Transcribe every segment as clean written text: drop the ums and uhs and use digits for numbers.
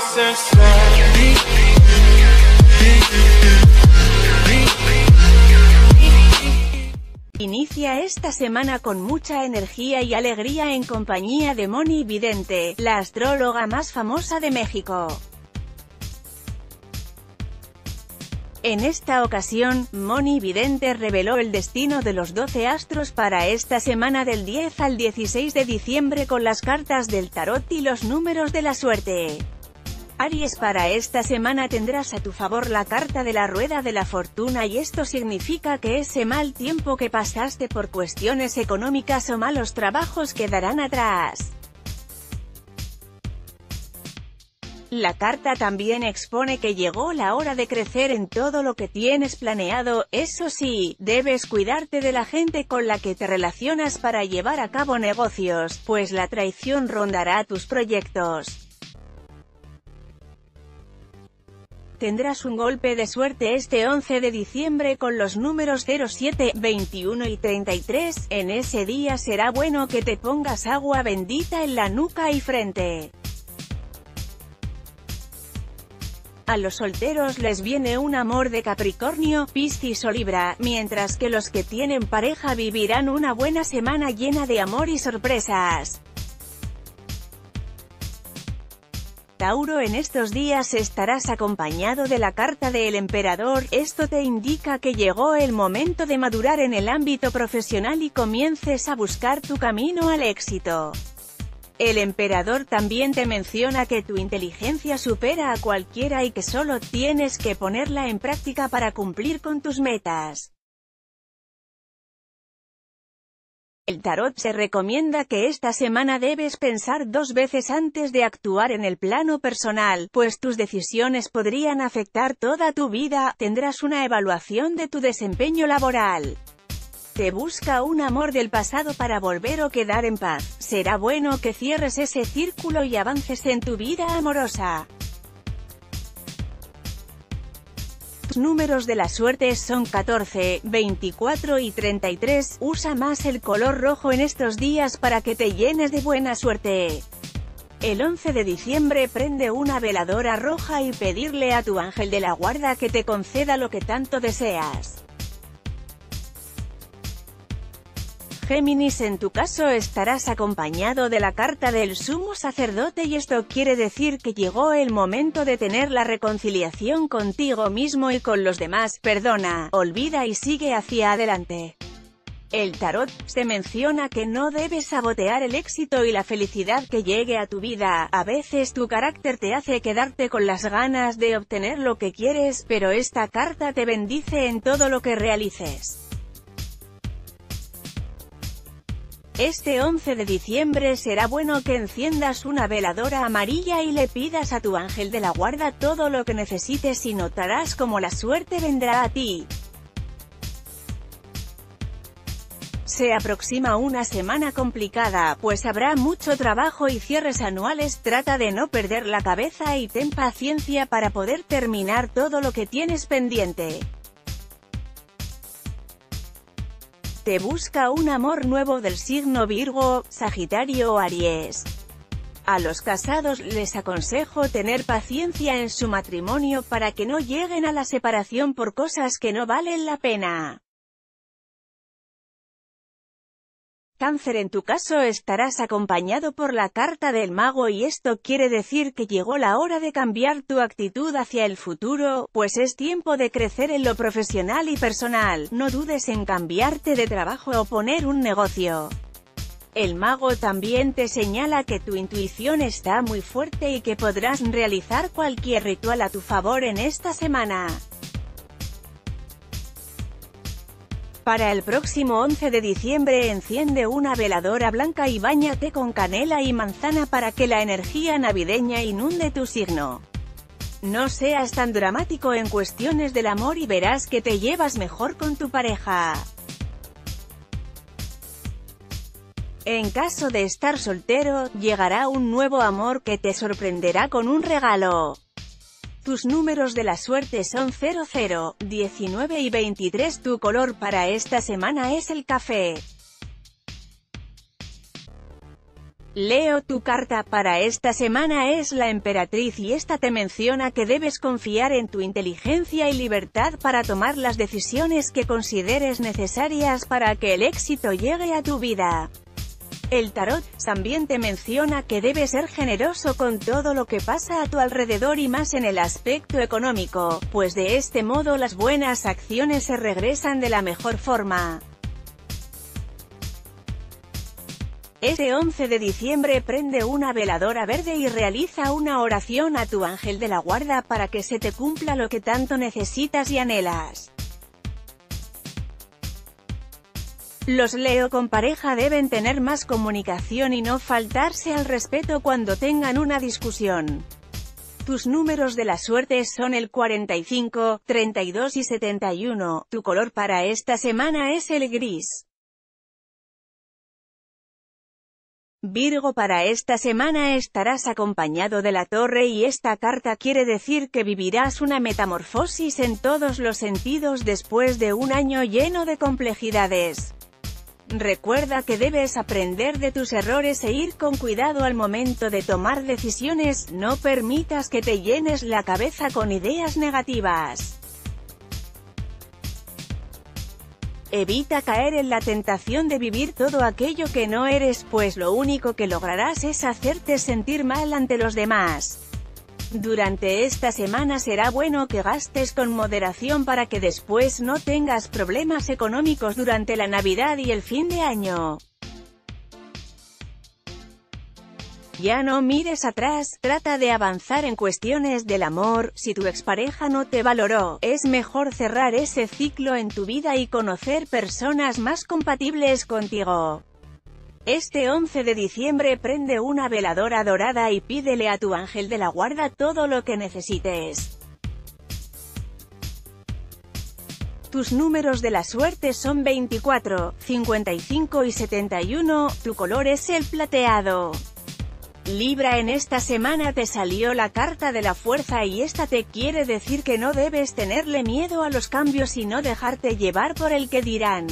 process slowly. Inicia esta semana con mucha energía y alegría en compañía de Mhoni Vidente, la astróloga más famosa de México. En esta ocasión, Mhoni Vidente reveló el destino de los 12 astros para esta semana del 10 al 16 de diciembre con las cartas del tarot y los números de la suerte. Aries, para esta semana tendrás a tu favor la carta de la rueda de la fortuna, y esto significa que ese mal tiempo que pasaste por cuestiones económicas o malos trabajos quedarán atrás. La carta también expone que llegó la hora de crecer en todo lo que tienes planeado. Eso sí, debes cuidarte de la gente con la que te relacionas para llevar a cabo negocios, pues la traición rondará tus proyectos. Tendrás un golpe de suerte este 11 de diciembre con los números 07, 21 y 33, en ese día será bueno que te pongas agua bendita en la nuca y frente. A los solteros les viene un amor de Capricornio, Piscis o Libra, mientras que los que tienen pareja vivirán una buena semana llena de amor y sorpresas. Tauro, en estos días estarás acompañado de la carta del emperador, esto te indica que llegó el momento de madurar en el ámbito profesional y comiences a buscar tu camino al éxito. El emperador también te menciona que tu inteligencia supera a cualquiera y que solo tienes que ponerla en práctica para cumplir con tus metas. El tarot se recomienda que esta semana debes pensar dos veces antes de actuar en el plano personal, pues tus decisiones podrían afectar toda tu vida. Tendrás una evaluación de tu desempeño laboral. Te busca un amor del pasado para volver o quedar en paz. Será bueno que cierres ese círculo y avances en tu vida amorosa. Tus números de la suerte son 14, 24 y 33, usa más el color rojo en estos días para que te llenes de buena suerte. El 11 de diciembre prende una veladora roja y pedirle a tu ángel de la guarda que te conceda lo que tanto deseas. Géminis, en tu caso estarás acompañado de la carta del sumo sacerdote, y esto quiere decir que llegó el momento de tener la reconciliación contigo mismo y con los demás. Perdona, olvida y sigue hacia adelante. El tarot te menciona que no debes sabotear el éxito y la felicidad que llegue a tu vida. A veces tu carácter te hace quedarte con las ganas de obtener lo que quieres, pero esta carta te bendice en todo lo que realices. Este 11 de diciembre será bueno que enciendas una veladora amarilla y le pidas a tu ángel de la guarda todo lo que necesites, y notarás cómo la suerte vendrá a ti. Se aproxima una semana complicada, pues habrá mucho trabajo y cierres anuales. Trata de no perder la cabeza y ten paciencia para poder terminar todo lo que tienes pendiente. Te busca un amor nuevo del signo Virgo, Sagitario o Aries. A los casados les aconsejo tener paciencia en su matrimonio para que no lleguen a la separación por cosas que no valen la pena. Cáncer, en tu caso estarás acompañado por la carta del mago, y esto quiere decir que llegó la hora de cambiar tu actitud hacia el futuro, pues es tiempo de crecer en lo profesional y personal. No dudes en cambiarte de trabajo o poner un negocio. El mago también te señala que tu intuición está muy fuerte y que podrás realizar cualquier ritual a tu favor en esta semana. Para el próximo 11 de diciembre enciende una veladora blanca y báñate con canela y manzana para que la energía navideña inunde tu signo. No seas tan dramático en cuestiones del amor y verás que te llevas mejor con tu pareja. En caso de estar soltero, llegará un nuevo amor que te sorprenderá con un regalo. Tus números de la suerte son 00, 19 y 23. Tu color para esta semana es el café. Leo, tu carta para esta semana es la emperatriz y esta te menciona que debes confiar en tu inteligencia y libertad para tomar las decisiones que consideres necesarias para que el éxito llegue a tu vida. El tarot también te menciona que debes ser generoso con todo lo que pasa a tu alrededor y más en el aspecto económico, pues de este modo las buenas acciones se regresan de la mejor forma. Este 11 de diciembre prende una veladora verde y realiza una oración a tu ángel de la guarda para que se te cumpla lo que tanto necesitas y anhelas. Los Leo con pareja deben tener más comunicación y no faltarse al respeto cuando tengan una discusión. Tus números de la suerte son el 45, 32 y 71. Tu color para esta semana es el gris. Virgo, para esta semana estarás acompañado de la torre y esta carta quiere decir que vivirás una metamorfosis en todos los sentidos después de un año lleno de complejidades. Recuerda que debes aprender de tus errores e ir con cuidado al momento de tomar decisiones, no permitas que te llenes la cabeza con ideas negativas. Evita caer en la tentación de vivir todo aquello que no eres, pues lo único que lograrás es hacerte sentir mal ante los demás. Durante esta semana será bueno que gastes con moderación para que después no tengas problemas económicos durante la Navidad y el fin de año. Ya no mires atrás, trata de avanzar en cuestiones del amor. Si tu expareja no te valoró, es mejor cerrar ese ciclo en tu vida y conocer personas más compatibles contigo. Este 11 de diciembre prende una veladora dorada y pídele a tu ángel de la guarda todo lo que necesites. Tus números de la suerte son 24, 55 y 71, tu color es el plateado. Libra, en esta semana te salió la carta de la fuerza y esta te quiere decir que no debes tenerle miedo a los cambios y no dejarte llevar por el que dirán.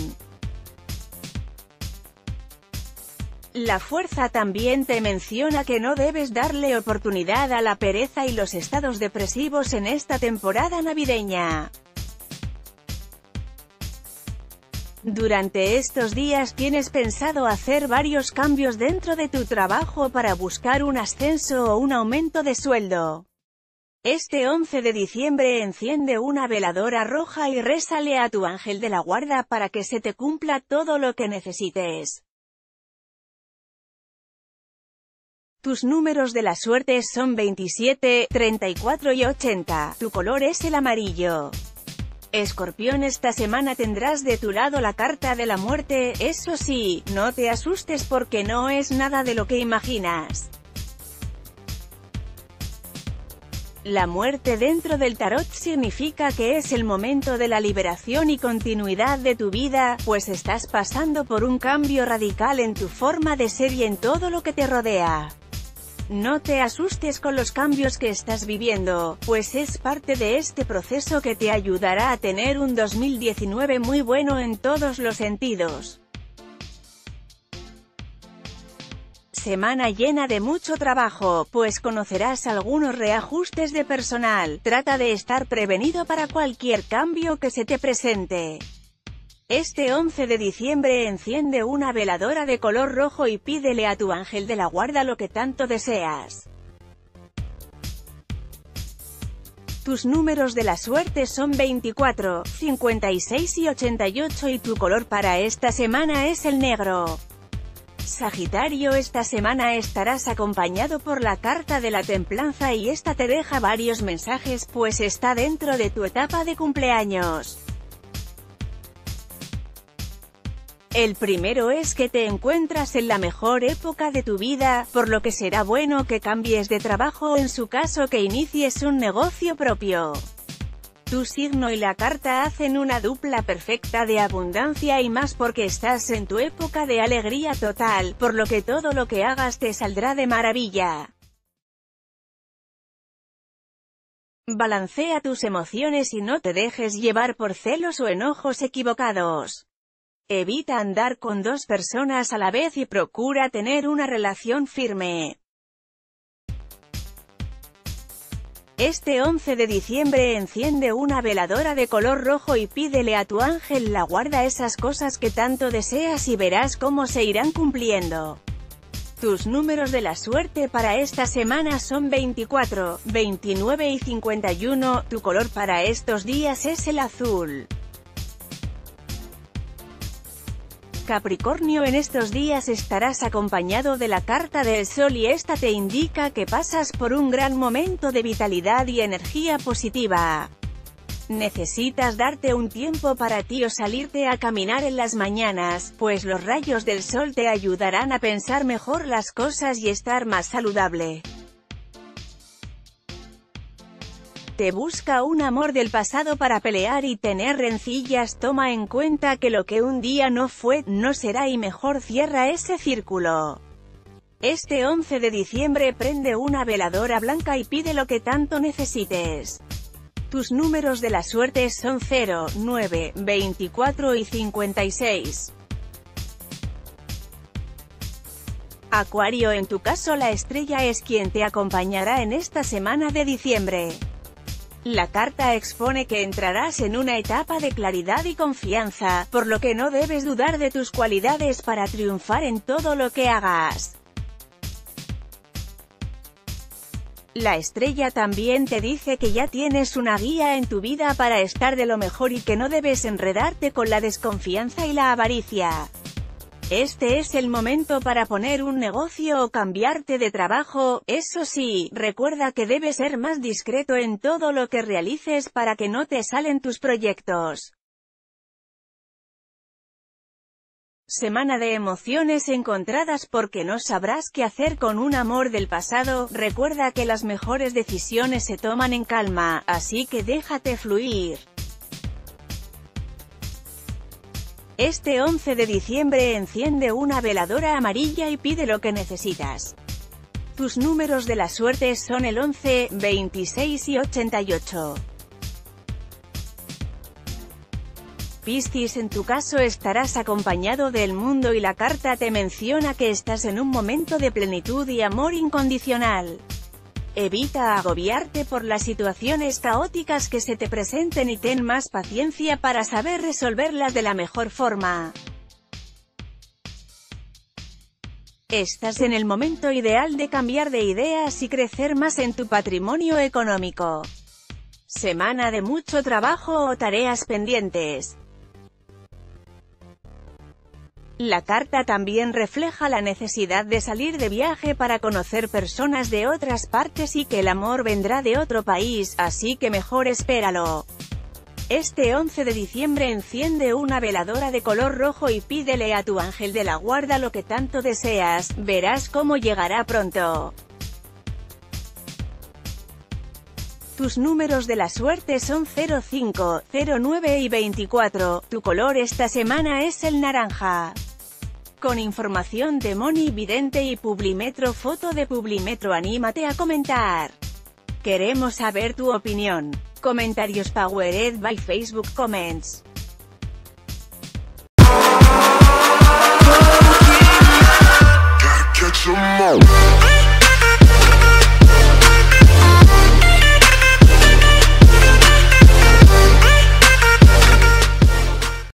La fuerza también te menciona que no debes darle oportunidad a la pereza y los estados depresivos en esta temporada navideña. Durante estos días tienes pensado hacer varios cambios dentro de tu trabajo para buscar un ascenso o un aumento de sueldo. Este 11 de diciembre enciende una veladora roja y rézale a tu ángel de la guarda para que se te cumpla todo lo que necesites. Tus números de la suerte son 27, 34 y 80. Tu color es el amarillo. Escorpión, esta semana tendrás de tu lado la carta de la muerte. Eso sí, no te asustes porque no es nada de lo que imaginas. La muerte dentro del tarot significa que es el momento de la liberación y continuidad de tu vida, pues estás pasando por un cambio radical en tu forma de ser y en todo lo que te rodea. No te asustes con los cambios que estás viviendo, pues es parte de este proceso que te ayudará a tener un 2019 muy bueno en todos los sentidos. Semana llena de mucho trabajo, pues conocerás algunos reajustes de personal. Trata de estar prevenido para cualquier cambio que se te presente. Este 11 de diciembre enciende una veladora de color rojo y pídele a tu ángel de la guarda lo que tanto deseas. Tus números de la suerte son 24, 56 y 88 y tu color para esta semana es el negro. Sagitario, esta semana estarás acompañado por la carta de la templanza y esta te deja varios mensajes, pues está dentro de tu etapa de cumpleaños. El primero es que te encuentras en la mejor época de tu vida, por lo que será bueno que cambies de trabajo o en su caso que inicies un negocio propio. Tu signo y la carta hacen una dupla perfecta de abundancia y más porque estás en tu época de alegría total, por lo que todo lo que hagas te saldrá de maravilla. Balancea tus emociones y no te dejes llevar por celos o enojos equivocados. Evita andar con dos personas a la vez y procura tener una relación firme. Este 11 de diciembre enciende una veladora de color rojo y pídele a tu ángel la guarda esas cosas que tanto deseas y verás cómo se irán cumpliendo. Tus números de la suerte para esta semana son 24, 29 y 51, tu color para estos días es el azul. Capricornio, en estos días estarás acompañado de la carta del sol y esta te indica que pasas por un gran momento de vitalidad y energía positiva. Necesitas darte un tiempo para ti o salirte a caminar en las mañanas, pues los rayos del sol te ayudarán a pensar mejor las cosas y estar más saludable. Te busca un amor del pasado para pelear y tener rencillas. Toma en cuenta que lo que un día no fue, no será y mejor cierra ese círculo. Este 11 de diciembre prende una veladora blanca y pide lo que tanto necesites. Tus números de la suerte son 0, 9, 24 y 56. Acuario, en tu caso la estrella es quien te acompañará en esta semana de diciembre. La carta expone que entrarás en una etapa de claridad y confianza, por lo que no debes dudar de tus cualidades para triunfar en todo lo que hagas. La estrella también te dice que ya tienes una guía en tu vida para estar de lo mejor y que no debes enredarte con la desconfianza y la avaricia. Este es el momento para poner un negocio o cambiarte de trabajo. Eso sí, recuerda que debes ser más discreto en todo lo que realices para que no te salen tus proyectos. Semana de emociones encontradas porque no sabrás qué hacer con un amor del pasado. Recuerda que las mejores decisiones se toman en calma, así que déjate fluir. Este 11 de diciembre enciende una veladora amarilla y pide lo que necesitas. Tus números de la suerte son el 11, 26 y 88. Piscis, en tu caso estarás acompañado del mundo y la carta te menciona que estás en un momento de plenitud y amor incondicional. Evita agobiarte por las situaciones caóticas que se te presenten y ten más paciencia para saber resolverlas de la mejor forma. Estás en el momento ideal de cambiar de ideas y crecer más en tu patrimonio económico. Semana de mucho trabajo o tareas pendientes. La carta también refleja la necesidad de salir de viaje para conocer personas de otras partes y que el amor vendrá de otro país, así que mejor espéralo. Este 11 de diciembre enciende una veladora de color rojo y pídele a tu ángel de la guarda lo que tanto deseas, verás cómo llegará pronto. Tus números de la suerte son 05, 09 y 24, tu color esta semana es el naranja. Con información de Mhoni Vidente y Publimetro, foto de Publimetro. Anímate a comentar. Queremos saber tu opinión. Comentarios powered by Facebook Comments.